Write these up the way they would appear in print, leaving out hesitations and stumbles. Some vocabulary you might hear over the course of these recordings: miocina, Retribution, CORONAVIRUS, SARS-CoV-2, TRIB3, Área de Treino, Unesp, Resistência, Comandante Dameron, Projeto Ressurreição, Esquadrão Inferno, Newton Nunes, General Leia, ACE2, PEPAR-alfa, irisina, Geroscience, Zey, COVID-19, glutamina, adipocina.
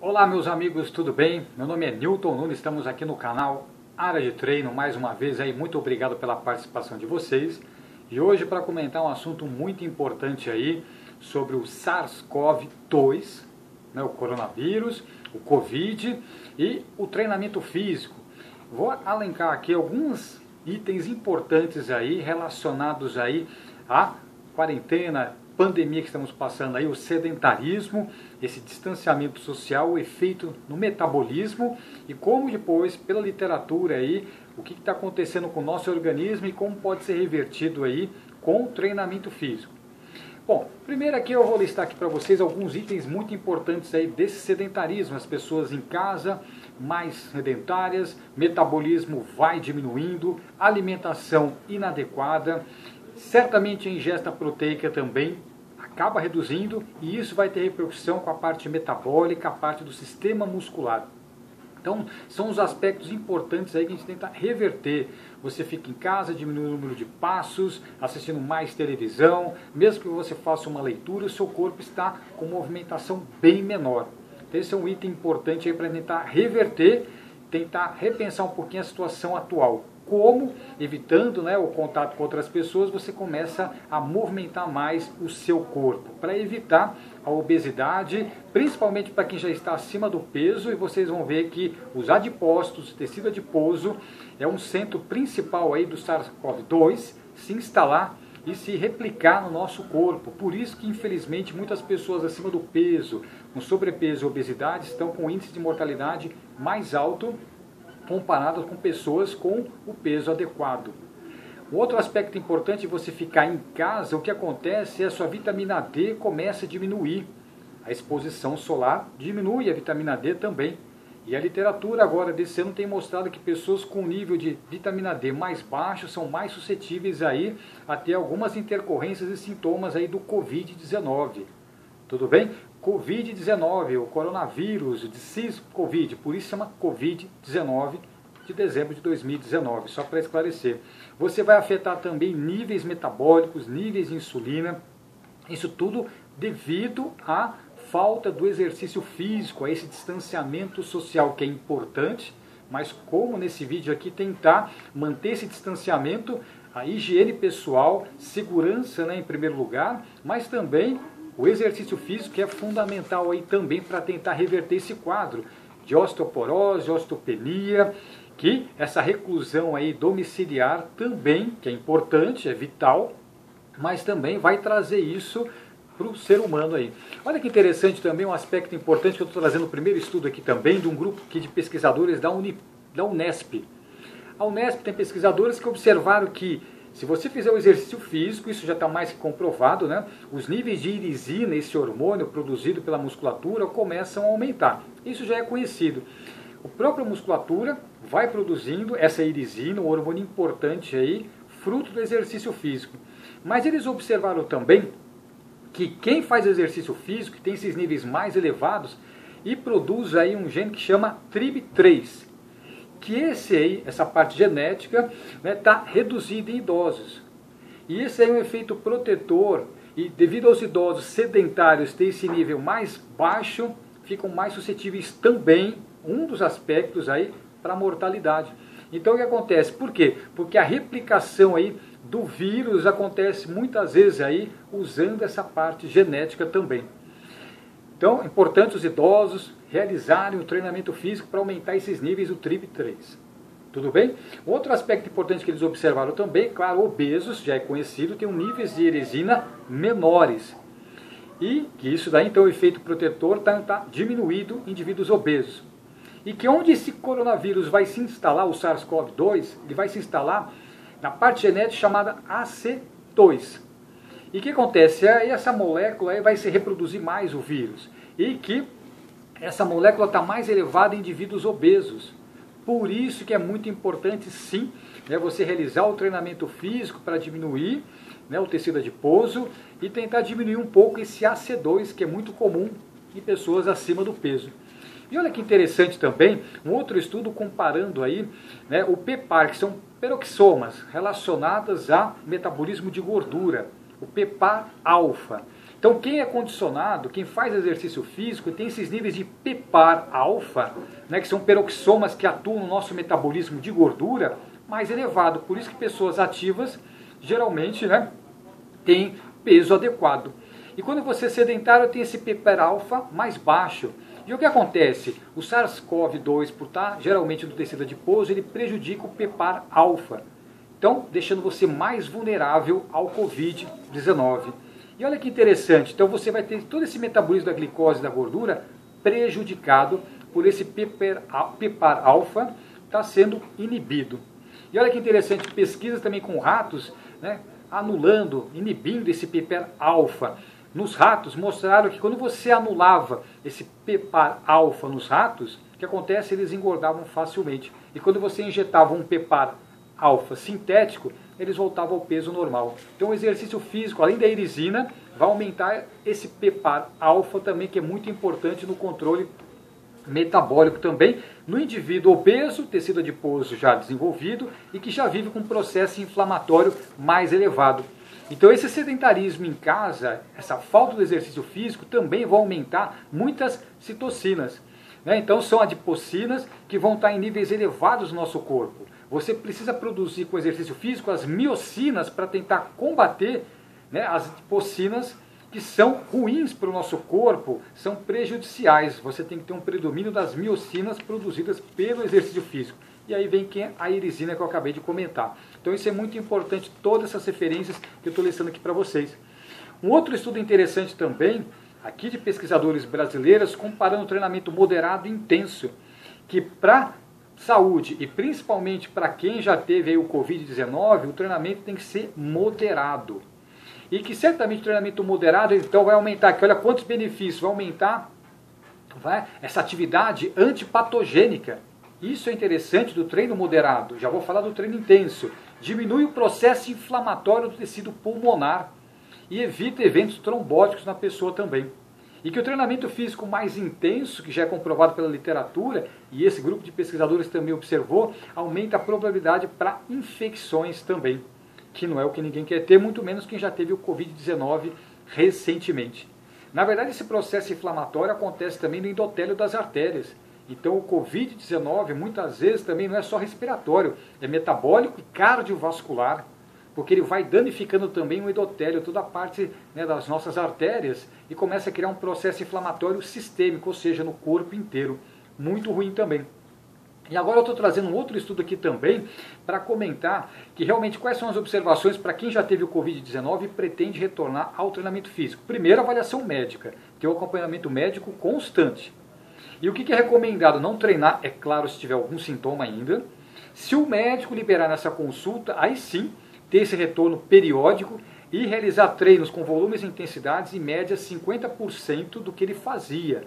Olá meus amigos, tudo bem? Meu nome é Newton Nunes, estamos aqui no canal Área de Treino, mais uma vez aí, muito obrigado pela participação de vocês. E hoje para comentar um assunto muito importante aí sobre o SARS-CoV-2, né, o coronavírus, o Covid e o treinamento físico. Vou alencar aqui alguns itens importantes aí relacionados aí à quarentena, pandemia que estamos passando aí, o sedentarismo, esse distanciamento social, o efeito no metabolismo e como depois, pela literatura aí, o que está acontecendo com o nosso organismo e como pode ser revertido aí com o treinamento físico. Bom, primeiro aqui eu vou listar aqui para vocês alguns itens muito importantes aí desse sedentarismo, as pessoas em casa, mais sedentárias, metabolismo vai diminuindo, alimentação inadequada, certamente a ingesta proteica também acaba reduzindo e isso vai ter repercussão com a parte metabólica, a parte do sistema muscular. Então, são os aspectos importantes aí que a gente tenta reverter. Você fica em casa, diminui o número de passos, assistindo mais televisão, mesmo que você faça uma leitura, o seu corpo está com movimentação bem menor. Então, esse é um item importante aí para tentar reverter, tentar repensar um pouquinho a situação atual. Como, evitando, né, o contato com outras pessoas, você começa a movimentar mais o seu corpo, para evitar a obesidade, principalmente para quem já está acima do peso, e vocês vão ver que os adipócitos, tecido adiposo, é um centro principal aí do SARS-CoV-2 se instalar e se replicar no nosso corpo. Por isso que, infelizmente, muitas pessoas acima do peso, com sobrepeso e obesidade, estão com um índice de mortalidade mais alto, comparadas com pessoas com o peso adequado. Um outro aspecto importante de você ficar em casa, o que acontece é a sua vitamina D começa a diminuir. A exposição solar diminui a vitamina D também. E a literatura agora desse ano tem mostrado que pessoas com nível de vitamina D mais baixo são mais suscetíveis aí a ter algumas intercorrências e sintomas aí do Covid-19. Tudo bem? Covid-19, o coronavírus, o SARS-CoV-2, por isso chama Covid-19 de dezembro de 2019, só para esclarecer. Você vai afetar também níveis metabólicos, níveis de insulina, isso tudo devido à falta do exercício físico, a esse distanciamento social que é importante, mas como nesse vídeo aqui tentar manter esse distanciamento, a higiene pessoal, segurança, né, em primeiro lugar, mas também o exercício físico é fundamental aí também para tentar reverter esse quadro de osteoporose, osteopenia, que essa reclusão aí domiciliar também, que é importante, é vital, mas também vai trazer isso para o ser humano aí. Olha que interessante também, um aspecto importante que eu estou trazendo o primeiro estudo aqui também, de um grupo aqui de pesquisadores da Unesp. A Unesp tem pesquisadores que observaram que se você fizer o exercício físico, isso já está mais que comprovado, né? Os níveis de irisina, esse hormônio produzido pela musculatura, começam a aumentar. Isso já é conhecido. A própria musculatura vai produzindo essa irisina, um hormônio importante aí, fruto do exercício físico. Mas eles observaram também que quem faz exercício físico, que tem esses níveis mais elevados, e produz aí um gene que chama TRIB3. Que essa parte genética está, né, reduzida em idosos. E esse é um efeito protetor, e devido aos idosos sedentários ter esse nível mais baixo, ficam mais suscetíveis também, um dos aspectos aí, para a mortalidade. Então o que acontece? Por quê? Porque a replicação aí do vírus acontece muitas vezes aí, usando essa parte genética também. Então, é importante os idosos realizarem o treinamento físico para aumentar esses níveis do TRIB3. Tudo bem? Outro aspecto importante que eles observaram também, claro, obesos, já é conhecido, tem níveis de irisina menores. E que isso daí, então, o efeito protetor está diminuído em indivíduos obesos. E que onde esse coronavírus vai se instalar, o SARS-CoV-2, ele vai se instalar na parte genética chamada ACE2. E o que acontece? Essa molécula vai se reproduzir mais o vírus. E que essa molécula está mais elevada em indivíduos obesos. Por isso que é muito importante, sim, né, você realizar o treinamento físico para diminuir, né, o tecido adiposo e tentar diminuir um pouco esse ACE2, que é muito comum em pessoas acima do peso. E olha que interessante também, um outro estudo comparando aí, né, o PEPAR, que são peroxissomas relacionadas a metabolismo de gordura. O PEPAR-alfa. Então quem é condicionado, quem faz exercício físico, tem esses níveis de PEPAR-alfa, né, que são peroxomas que atuam no nosso metabolismo de gordura, mais elevado. Por isso que pessoas ativas, geralmente, né, têm peso adequado. E quando você é sedentário, tem esse PEPAR-alfa mais baixo. E o que acontece? O SARS-CoV-2, por estar geralmente no tecido adiposo, ele prejudica o PEPAR-alfa. Então, deixando você mais vulnerável ao COVID-19. E olha que interessante, então você vai ter todo esse metabolismo da glicose e da gordura prejudicado por esse PEPAR-alfa tá sendo inibido. E olha que interessante, pesquisas também com ratos, né, anulando, inibindo esse PEPAR-alfa. Nos ratos mostraram que quando você anulava esse PEPAR-alfa nos ratos, o que acontece? Eles engordavam facilmente. E quando você injetava um PEPAR-alfa sintético, eles voltavam ao peso normal. Então o exercício físico, além da irisina, vai aumentar esse PEPAR-alfa também, que é muito importante no controle metabólico também, no indivíduo obeso, tecido adiposo já desenvolvido e que já vive com um processo inflamatório mais elevado. Então esse sedentarismo em casa, essa falta do exercício físico, também vai aumentar muitas citocinas, né? Então são adipocinas que vão estar em níveis elevados no nosso corpo. Você precisa produzir com exercício físico as miocinas para tentar combater, né, as adipocinas que são ruins para o nosso corpo, são prejudiciais. Você tem que ter um predomínio das miocinas produzidas pelo exercício físico. E aí vem a irisina que eu acabei de comentar. Então isso é muito importante, todas essas referências que eu estou listando aqui para vocês. Um outro estudo interessante também, aqui de pesquisadores brasileiros, comparando o treinamento moderado e intenso, que para saúde e principalmente para quem já teve aí o Covid-19, o treinamento tem que ser moderado. E que certamente o treinamento moderado então vai aumentar, que olha quantos benefícios, vai aumentar essa atividade antipatogênica. Isso é interessante do treino moderado, já vou falar do treino intenso. Diminui o processo inflamatório do tecido pulmonar e evita eventos trombóticos na pessoa também. E que o treinamento físico mais intenso, que já é comprovado pela literatura, e esse grupo de pesquisadores também observou, aumenta a probabilidade para infecções também, que não é o que ninguém quer ter, muito menos quem já teve o Covid-19 recentemente. Na verdade, esse processo inflamatório acontece também no endotélio das artérias. Então, o Covid-19 muitas vezes também não é só respiratório, é metabólico e cardiovascular, porque ele vai danificando também o endotélio, toda a parte, né, das nossas artérias, e começa a criar um processo inflamatório sistêmico, ou seja, no corpo inteiro. Muito ruim também. E agora eu estou trazendo um outro estudo aqui também para comentar que realmente quais são as observações para quem já teve o Covid-19 e pretende retornar ao treinamento físico. Primeiro, avaliação médica, ter um acompanhamento médico constante. E o que é recomendado? Não treinar, é claro, se tiver algum sintoma ainda. Se o médico liberar nessa consulta, aí sim, ter esse retorno periódico e realizar treinos com volumes e intensidades em média 50% do que ele fazia.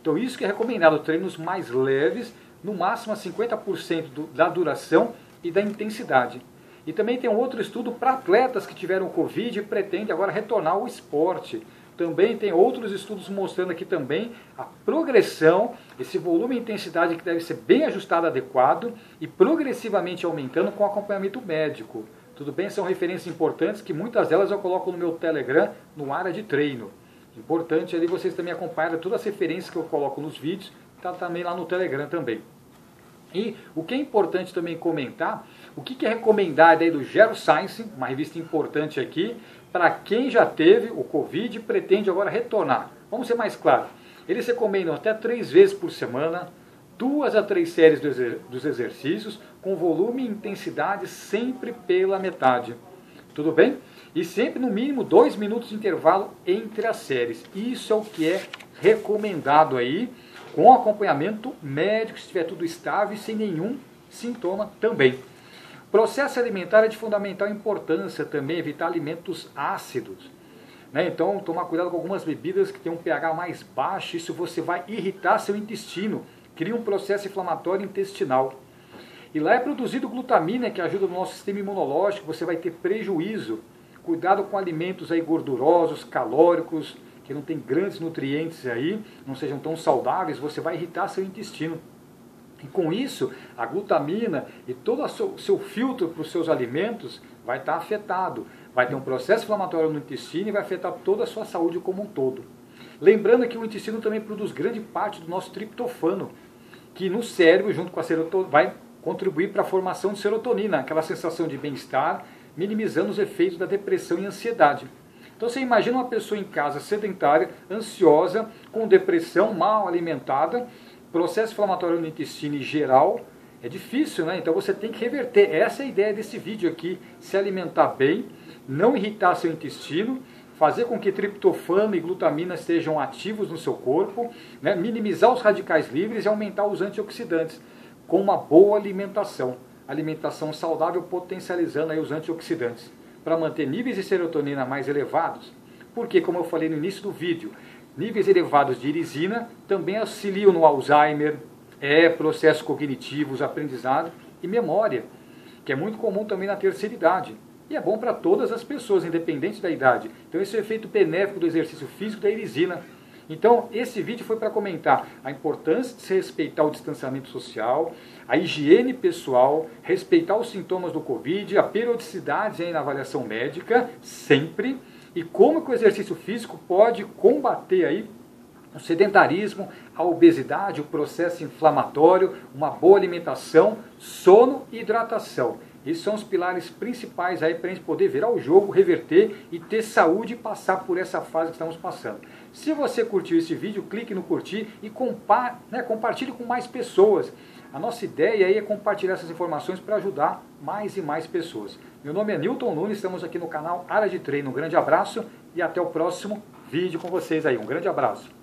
Então isso que é recomendado, treinos mais leves, no máximo a 50% da duração e da intensidade. E também tem um outro estudo para atletas que tiveram Covid e pretendem agora retornar ao esporte. Também tem outros estudos mostrando aqui também a progressão, esse volume e intensidade que deve ser bem ajustado, adequado e progressivamente aumentando com acompanhamento médico. Tudo bem? São referências importantes que muitas delas eu coloco no meu Telegram, no Área de Treino. Importante ali vocês também acompanharem todas as referências que eu coloco nos vídeos, tá também lá no Telegram também. E o que é importante também comentar, o que é recomendado aí do Geroscience, uma revista importante aqui, para quem já teve o Covid e pretende agora retornar. Vamos ser mais claros. Eles recomendam até 3 vezes por semana, 2 a 3 séries dos exercícios, com volume e intensidade sempre pela metade. Tudo bem? E sempre no mínimo 2 minutos de intervalo entre as séries. Isso é o que é recomendado aí, com acompanhamento médico, se tiver tudo estável e sem nenhum sintoma também. Processo alimentar é de fundamental importância também, evitar alimentos ácidos, né? Então, tomar cuidado com algumas bebidas que têm um pH mais baixo, isso você vai irritar seu intestino, cria um processo inflamatório intestinal. E lá é produzido glutamina, que ajuda no nosso sistema imunológico, você vai ter prejuízo. Cuidado com alimentos aí gordurosos, calóricos, que não tem grandes nutrientes aí, não sejam tão saudáveis, você vai irritar seu intestino. E com isso, a glutamina e todo o seu filtro para os seus alimentos vai estar afetado. Vai ter um processo inflamatório no intestino e vai afetar toda a sua saúde como um todo. Lembrando que o intestino também produz grande parte do nosso triptofano, que no cérebro, junto com a serotonina, vai contribuir para a formação de serotonina, aquela sensação de bem-estar, minimizando os efeitos da depressão e ansiedade. Então você imagina uma pessoa em casa sedentária, ansiosa, com depressão, mal alimentada, processo inflamatório no intestino em geral, é difícil, né? Então você tem que reverter. Essa é a ideia desse vídeo aqui, se alimentar bem, não irritar seu intestino, fazer com que triptofano e glutamina estejam ativos no seu corpo, né? Minimizar os radicais livres e aumentar os antioxidantes com uma boa alimentação. Alimentação saudável potencializando aí os antioxidantes para manter níveis de serotonina mais elevados, porque, como eu falei no início do vídeo, níveis elevados de irisina também auxiliam no Alzheimer, processos cognitivos, aprendizado e memória, que é muito comum também na terceira idade. E é bom para todas as pessoas, independente da idade. Então esse é o efeito benéfico do exercício físico da irisina. Então esse vídeo foi para comentar a importância de se respeitar o distanciamento social, a higiene pessoal, respeitar os sintomas do Covid, a periodicidade aí na avaliação médica, sempre, e como que o exercício físico pode combater aí o sedentarismo, a obesidade, o processo inflamatório, uma boa alimentação, sono e hidratação. Esses são os pilares principais aí para a gente poder virar o jogo, reverter e ter saúde e passar por essa fase que estamos passando. Se você curtiu esse vídeo, clique no curtir e compartilhe com mais pessoas. A nossa ideia aí é compartilhar essas informações para ajudar mais e mais pessoas. Meu nome é Newton Nunes, estamos aqui no canal Área de Treino. Um grande abraço e até o próximo vídeo com vocês aí. Um grande abraço.